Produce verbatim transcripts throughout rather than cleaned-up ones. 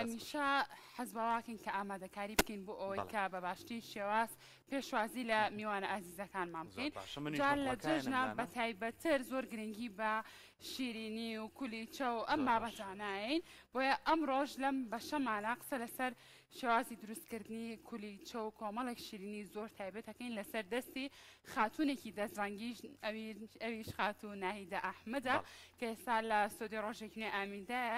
همیشه حزبواکن که آماده کاری بکن با اوی که با باشتن شواس پیشوازی ل میوان عزیزکان ممکن. جال جنب با تایبتر زور گرینگی با شیرینی و کلیچاو اما با تناین باید امروز لام باشم علاقه سر شوازی درست کردنی کلیچاو کاملاً شیرینی زور تایبت هکن لسر دستی خاتونه کی دزرنگیش اویش خاتون نهید احمده که سال سودی راجکنی آمیده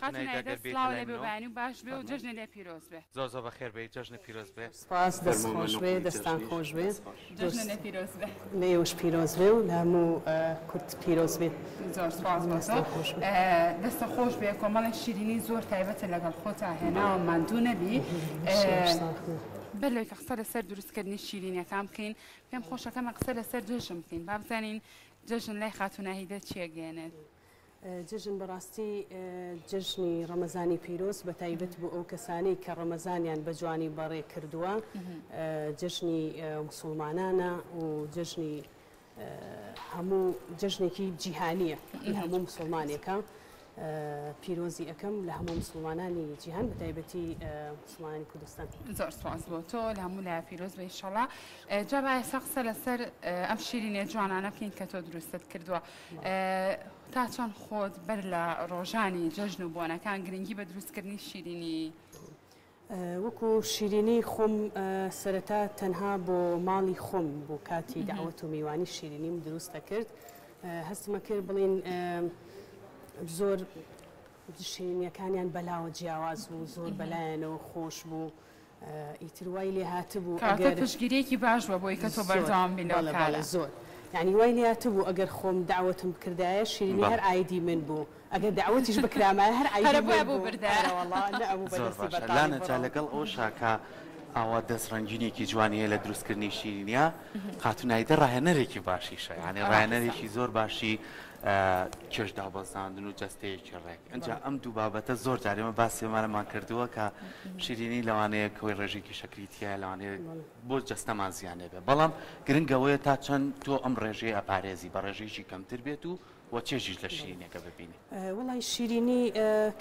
خاتونه دست لال ببینی باش به جشن لپیروز به زاز و خیر به جشن پیروز به سپاس دست خوش به دستان خوش به جشن پیروز به لیوش پیروز به و همو کرد پیروز به زار سپاس دست خوش دست خوش به کاملا شیرینی زور تایبت لگل خود هنر من دونه بی بله که قصر سر درست کردن شیرینی کم کن بهم خوشه که من قصر سر جشن کن بعد زنین جشن لی خاتونه هیده چیه گینه جشن براستی جشنی رمضانی پیروز به تایبت به او کسانی که رمضانیان به جوانی برای کردوان جشنی مسلمانانه و جشنی همو جشنی که جهانیه همو مسلمانی که پیروزی اکم لهمو مسلمانانی جهان به تایبتی مسلمانانی کردستان. زور سپاس با تو لهمو له پیروز به انشالله. جبهه سخت لسر ام شیرینی جوانانه بکن که تو درستت کردووە. تا چند خود برلا روژانی جشن بووە کان گرنگی بە دروستکردنی شیرینی. وەکو شیرینی خۆم سەرەتا تەنها بۆ ماڵی خۆم بۆ کاتی دعوەت و میوانی شیرینیم دروست کرد. هەستمە کرد بڵین زۆر شیرینیەکانیان بەلاوە جیاواز بوو زۆر بەلایەنەوە خۆش بوو ئیتر وای لێ هاتبوو کاتە پشتگیرێکی باش بووە بۆ ئەوەی کە تۆ بەردەوام بینەوە زۆر یعنی وای لێ هاتبوو ئەگەر خۆم داوەتم بکردایە شیرینی هەر ئایدی من بوو ئەگەر داوەتیش بکرامایە هەر ئایدی من بوو هەرە بۆ بوو بردایە وەڵڵا نە ئەبوو بەدەستی بەتاڵی لانە جا لەگەڵ ئەو شاکە ئەوە دەستڕەنجینێکی جوانیە لە دروستکردنی شیرینیە خاتونایدە ڕاهێنەرێکی باشیشە یعنی ڕاهێنەرێکی زۆر باشی چش دابزدن و جسته کرده. اینجا ام دو بابت زور جاریم باسی ما را من کرده و که شیرینی لوانه کوی رژیکی شکلیتیه لوانه بود جسته من زیانه به. بالام گرینگوی تا چند تو ام رژی اپاریزی بر رژیکی کم تر بیتو و چه جیل شیرینی که ببینی؟ ولای شیرینی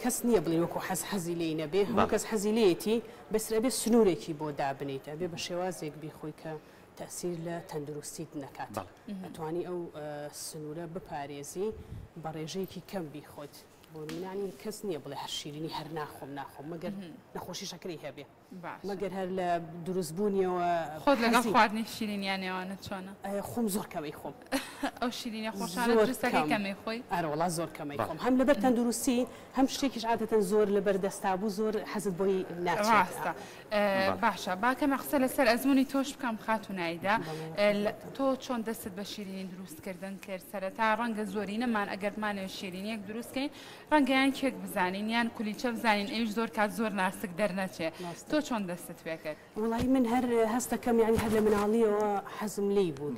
کس نیابلی و که حس حزیلی نبی. هم کس حزیلیتی بس ربی سنوری کی بود آبنیت. آبی باشیوازی بی خوی که تأثیر لتندروستی نکات. توانی او سنوره بپاریزی برای که کم بی خود. بودن یعنی کس نیابله هر شیرینی هر نخوم نخوم مگر نخوشی شکری هبی. مگر هر درزبونی و خود لگم خوردنی شیرینی یعنی آن چونه؟ خوم زور کمی خوم. او شیرینی خوشانه درست کمی خوی؟ آره ولی زور کمی خوم. هم لبر تندروستی هم شکیش عادتا زور لبر دستابو زور حسد بای ناتش. راستا باشه با کم اخسال سر ازمونی توش بکم خاتونایدا تو چون دست به شیرینی درست کردن کرد سر تا رنگ زورینه من اگر من شیرینی یک درست کن رنگیان کیک بزنین یان کلیچه بزنین ایش زور کات زور ناسک در نشه تو چون دستت فکر ولی من هر هست کم یعنی هر لمنالی و حزم لی بود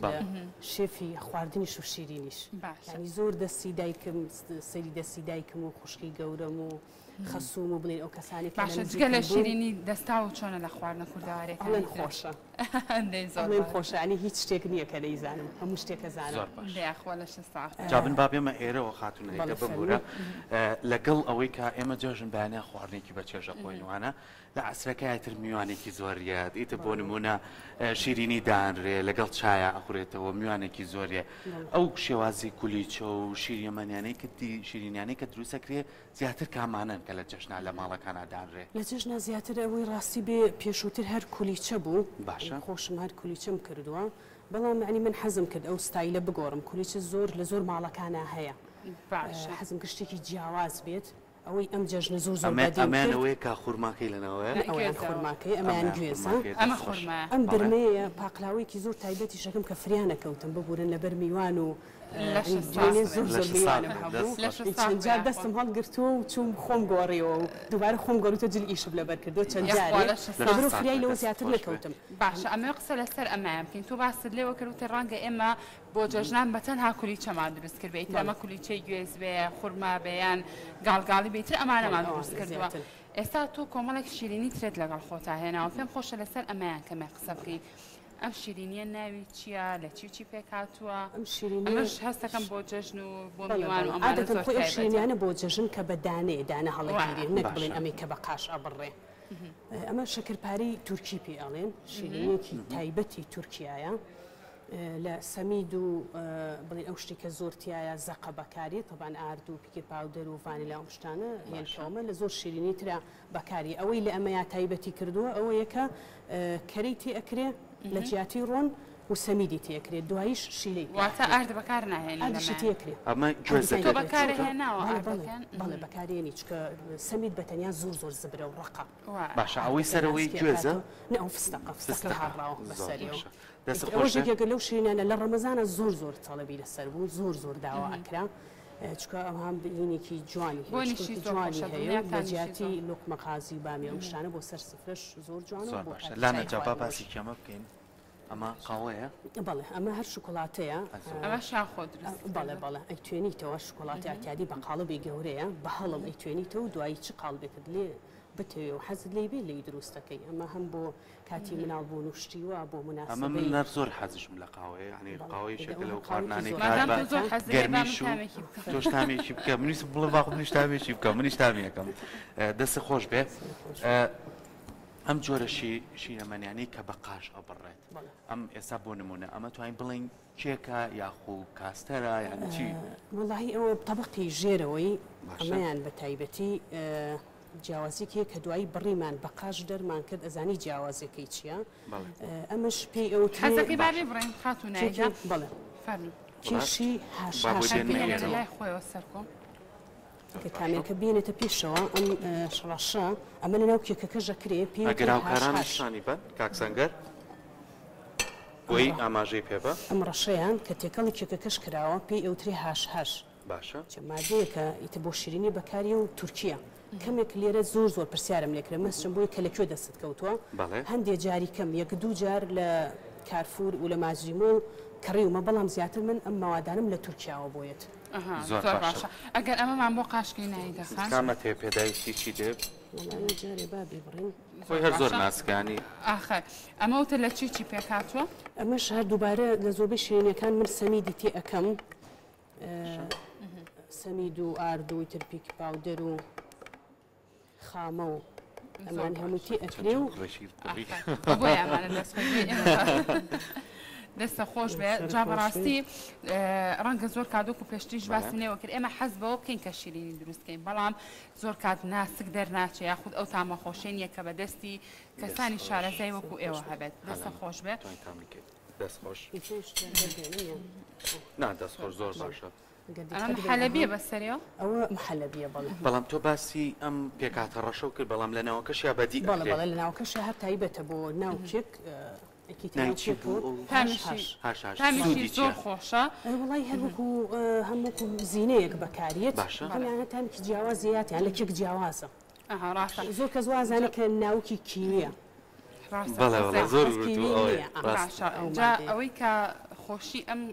شفی خواردنیش و شیرینیش یعنی زور دستی دایکم سری دستی دایکم و خشکی گورم و خصوم و بلین آکسانی که من زیاد شیرینی دستاو چون لخوار نکرداره من خوشه من خوشه یعنی هیچ تکنیک کلی زنم همش تک زنم نه خوالش استعف جابن بابی ما ایره و خاتونه ایده ببوره لقل اوی که اما جوشن بعنه خوارنی کی بچرش قویوانه لعصر که ایتر میوانی کی زوریه ایت بونمونه شیرینی دانره لقل چای آخوریت و میوانی کی زوریه او شوازی کلیچو شیرینیانی کتی شیرینیانی کت روسکری زیادتر کامانن کلا جشن علمالا کانا دانره لجشن زیادتر اوی راستی به پیشوتر هر کلیچه بود باشه خوشم هر کلیچه میکردوام بله معنی من حزم کرد او استایل بگورم کلیچه زور لزور مالا کانا هیا باشه حزم کشتی که جیاواز بید اوی ام جشن زور زور بدیم کرد امان اوی که خورماکی لنوه اوان خورماکی امان گویز اما خورماک ام برمه پاقلاوی که زور تایبتی شکم که فریانه کوتم ببورن لبر میوانو جوانی زور زور میوانم حبو چنجار دستم هال گرتو و چون خوم گاری و دوباره خوم گاری تو جل ایشب لبر کردو چنجاری لبرو فریای لو زیادر لکوتم باشه اما یقصه لسر امام کن تو باستد لیو کرو ترانگ اما با جشنان بتنها کلیچه ما درست کرد بیتر اما کلیچه گویز به خورما بیان گالگالی بیتر اما اما درست کردووە استا تو کاملا شیرینی ترد لگل خودت هنر فهم خوش لسر امان کم قصه بکی ام شیرینی ناوی چیا لچی چی پکاتوا ام شیرینی امش هست کم بوججن و بومیوان و آماده است. عادت خویش شیرینی آن بوججن کبدانه دانه حالا گیری نکبل آمیک بقاش عبره. اما شکرپاری ترکی پیالن شیرینی که تایبتی ترکیه لا سميد و بلين أوشتي كزورتيا زق بكاري طبعا أردو بيكر باودر وفانيلا ومشتانا يعني كوما لزور شيريني ترى بكاري أو اللي أما يعتيبتي كردوه أو يكا كريتي أكري لجياتي رون وسميدي تيكري دوهايش شيلي وعطا أرد بكارنا يعني أرد شي تيكري أما جوزة تو بكاري هنا وأرد بكاري بلا بكاري يعني سميد بتانيا زور زور زبرة ورقة باشا عوي سروي جوزة نعم فستقى فستقى هراو بسريو اوجه که گلو شیرینه لر رمضان زور زور طلبی لسر بود زور زور دعوا اکران چکا هم اینی کی جوانی هی جوانی هی لجاتی لقمه قازی بامی امشتانه با سر سفرش زور جوانه بود لانه جواب باسی کم بکن اما قویه بله اما هر شکلاتیه اما شان خود رسید بله بله ایتونی تو شکلاتی اعتیادی با قالبی گوریه با حالم ایتونی تو دوایی چی قالبی کدلی بته و حزد لیبی لیدروست کی اما هم با کاتی منابون وشتی و با مناسبه اما من نرزور حزش ملاقه یعنی قوی شکل و قارنانی کار گرمیشو توش تامیشی بکم منیس بله واقع منیش تامیشی بکم منیش تامیه کم دست خوش به ام جورشی شی نمانی یعنی کبقاش آبرد ام اسبونمونه اما تو این بلین چیکا یا خو کاسترا یعنی چی والله او طبقی جیروی اما یعنی بتایبتی جوازی که کدوایی بری من بقاش در من کرد از آنی جوازی که چیا؟ امش پی اوت. حذفی باری بریم خاتون ایجا. بله. فرمی. کیشی هش هش. ببینید لای خویو سرکم. که تامین کبینه تپیش و ام شراشا. اما ناوکی که کجا کری پی. اگر او کاران نشانی باد کاکسانگر. وی آماده پی با. امرشیان کتیکالی که کش کرده پی اوت ری هش هش. باشه. جمعی که ایت بوشیرینی بکاری و ترکیه. کمی کلیره زور زور پرسیارم لکرم مثلاً بوی کلکیو دست کوتوه هندی جاری کم یک دو جار ل کارفور و ل مازیمون کریو ما بالام زیادتر من اما وادارم ل ترکیه و باید زور باشه اگر اما من باقاش کی نهی دخان کامت هپدایشی چی دب ولی جاری بابی بریم خوی هر زور ناس کنی آخه اما اوت ل چی چی پیکاتو اما شهر دوباره لزوبی شیرینی کن من سمیدی تی اکم سمیدو آردو ترپیک باودرو خامو، امان همونتی اکلیو. آبای امان دست خوش. دست خوش به جاب راستی رنگ زور کادو کوپشتیج باسی نیوکر. اما حزب او کین کشیرینی درست کن. بالام زور کاد ناسک در ناچه یا خود آتام خوشین یا کبدستی کسانی شاره زیو کو ایو هبد. دست خوش به. دست خوش. نه دست خوش زور باشه. أنا محلبية بس اليوم أو محلبية بالله بالام تو باسي أم بيكات الرشوك بالام لنا وكشيا بدي بالله بالله لنا وكشيا هتعيبة تبو ناوتشك ناوتشك هامشي هامشي زور خوشة والله هلوكو هموكو زينيك بكاريت باشا يعني تامك جوازيات يعني لكيك جوازة أها راسا زور كزواز أنا كناوكي كيمياء راسا بالله والله زور كيمياء راسا جا أويكا خوشی ام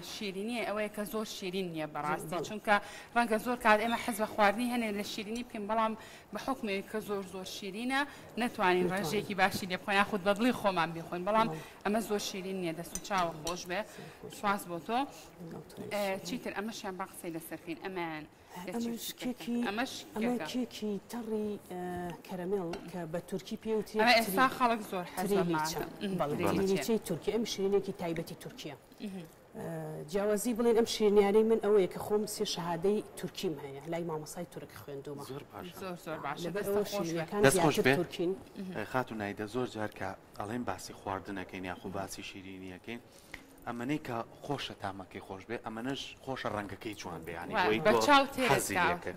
شیرینیه اوه که زور شیرینیه براستی چونکه رنگ زور کار اما حزب خواردنی هنر لشیرینی بکن بالام به حکم که زور زور شیرینه نتوانیم رنجی کی باشی لبخوان خود بدلی خوام بیخوان بالام اما زور شیرینیه دست چاو خوش به شواز بوده چیتر امش هم باقی لسرخین امان امش کیکی امش کیکی تری کرامل که با ترکی پیوتی اما اصلا خالق زور حزب ماه تریلیتی ترکی ام شیرینی کی تایبتی ترکی جوازی بلین امشی نیاری من اوه که خم سی شهادی ترکی می‌آیه لای ماماسای ترک خوان دوما زور باشه زور زور باشه دست خوش به خاتون ایدا زور جهر که الان باسی خواردن کن یا خوب باسی شیرینی کن اما نیکا خوشه تامه که خوش به اما نش خوش رنگ کی جوان به یعنی وی دو حذیه که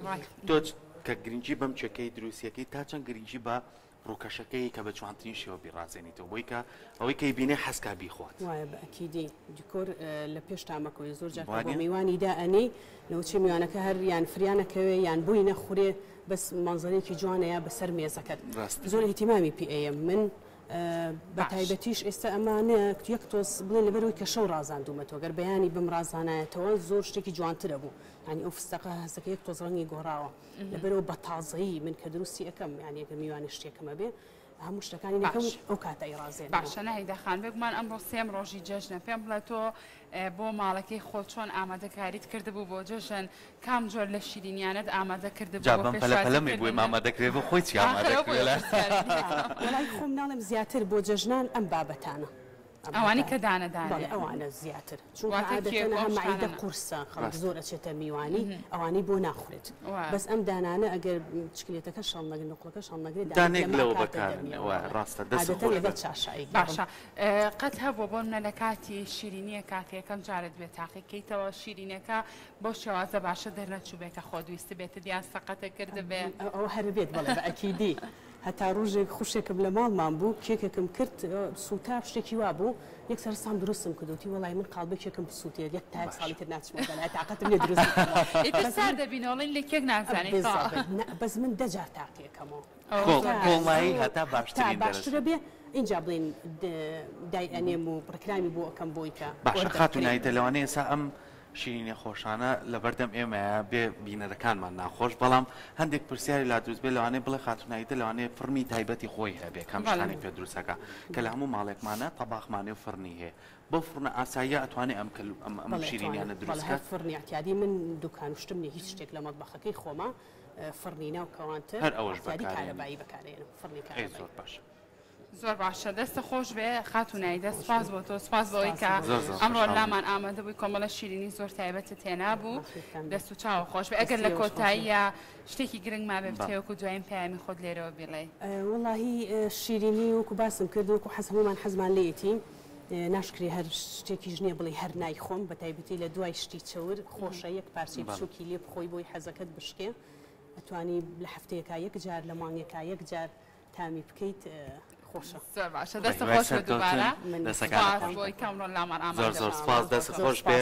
تو که گرینجی بام چکی دروسیه که تا چند گرینجی با روکشکی که به چوانتین شیو بیرازنی تو ویکا ویکای بینه حس که بیخواد. وای با اکیدی دکور لپیش تام کوی زور جا که با میوانی دانی نوشی میوانه که هر یان فریانه که یان بوی نخوره بس منظری که جوانه یا بسر میزکت. زور اهتمامی پی ایم من بتایبتیش است اما نه یک توس بله لبروی کشور رازان دوم تو گر بیانی بم رازانه تو زورش که جوانتر بود. يعني أوفستقه هسا كيك تزرني جوراوا لبرو بتعظي من كدروسي أكم يعني كميوان الشيء كم أبي هەموو شتەکانی نەکەون ئەو کاتە ئێرازێنەوە. باشە ناهیدا خان بێگومان ئەمڕۆ سێم ڕۆژی جەژنە، پێم بڵێ تۆ بۆ ماڵەکەی خۆت چۆن ئامادەکاریت کردبوو بۆ جەژن؟ کام جۆر لە شیرینیانت ئامادە کردبوو؟ جا بەم پەلەپەلەمێک بووی ئامادەکرێت بۆ خۆی چی ئامادەکرێت لە؟ وەلای خۆم ناڵێم زیاتر بۆ جەژنان ئەم بابەتانە. ئەوانی کە دانەدانێ؟ بەڵێ ئەوانە زیاتر، چونکە عادەتەنە هەم مەعیدە قورسە، خەڵک زۆر ئەچێتە میوانی، ئەوانەی بۆ ناخورێت. بەس ئەم دانانە ئەگەر چکلێتەکە شەڵ نەگرێت، نوقڵەکە شەڵ نەگرێت، دانێک لەوە بەکارێنەوە، ڕاستە دەست خۆی بە چاشایی. باشە، قەت هەبوو بۆ منە لە کاتی شیرینیە کاتێکم جارت بێت تاقیکەیتەوە شیرینەکە بۆ شێوازە باشە دەرنەچوو بێتە خۆ دویستە بێتە دیان سەقەتە کردبێ؟ ئەوە هەربێت بەڵێ بە ئەکیدی. هەتا ڕۆژێک خوشێکم لە ماڵمان بوو، کێکێکم کرد سووتاب شتێکی وا بوو، یەکسەر سام دروستم کردوتی وەڵای من قاڵبێکێکم بسووتێت، یەک تایەک ساڵی تر ناچمەوە بەلای، تاقەتم لێ دروست کردەوە. ئیتر دەبینەوەڵێن لە کێک نازانێت. بەس من دە جار تاقیەکەمەوە. کۆڵایی هەتا باشترین باشترە بێ. اینجا بڵین دای ئەنێم و ڕکرامی بۆ ئەکەم بۆی کە باشە خاتونایتە لەوانەیە ئێستا ئەم شیرینی خۆشانە لەبەردەم ئێمەیە بێ بینەرەکانمان ناخۆش، بەڵام هەندێک پرسیاری لا دروست بێ لەوانەیە بڵێ خاتوناییتە لەوانەیە فڕمی تایبەتی خۆی هەبێ کام شتانی پێ دروستەکە کە لە هەموو ماڵێکمانە تەباخمانێ و فڕنی هەیە. بۆ فڕنە ئاساییە ئەتوانێ ئەم ئەم شیرینیانە دروستکات؟ فڕنی ئەتیادی من دوکان وشتم نیە هیچ شتێک لە مەتبەخەکەی خۆمە فڕنی ناوکەوانتر هەر ئەوەش کارەبایی بەکارێنم، فڕنی کارەبایی. زۆر باشە. زۆر باشە، دەستە خۆش بێ خاتوناییدە، سپاس بۆ تۆ، سپاس بۆی کە ئەمڕۆ لامان ئامادە بووی، کۆمەڵە شیرینی زۆر تایبەتە تێنا بوو، دەست و چاوە خۆش بێ. ئەگەر لە کۆتاییە شتێکی گرنگ ما بێ بتێوەکو دوایین پەیامی خۆت لێرەوە بڵێ. وەڵاهی شیرینی وەکو باسم کرد وەکو حەز هەموومان حەزمان لێیەتی، ناشکری هەر شتێکی ژنیە بڵێ هەر نایخۆم، بە تایبەتی لە دوای شتی چەور خۆشە یەک پارچەی بچووکی لێ بخۆی بۆی حەزەکەت بشکێ، ئەتوانی لە هەفتەیەکا یەک جار لە مانگێکا یەک جار تامی بکەیت. زۆر باشە، دەستە خۆش بێ دووبارە، سپاس بۆی کە ئەمڕۆ لامان ئامادە بووی. زۆر زۆر سپاس، دەستە خۆش بێ.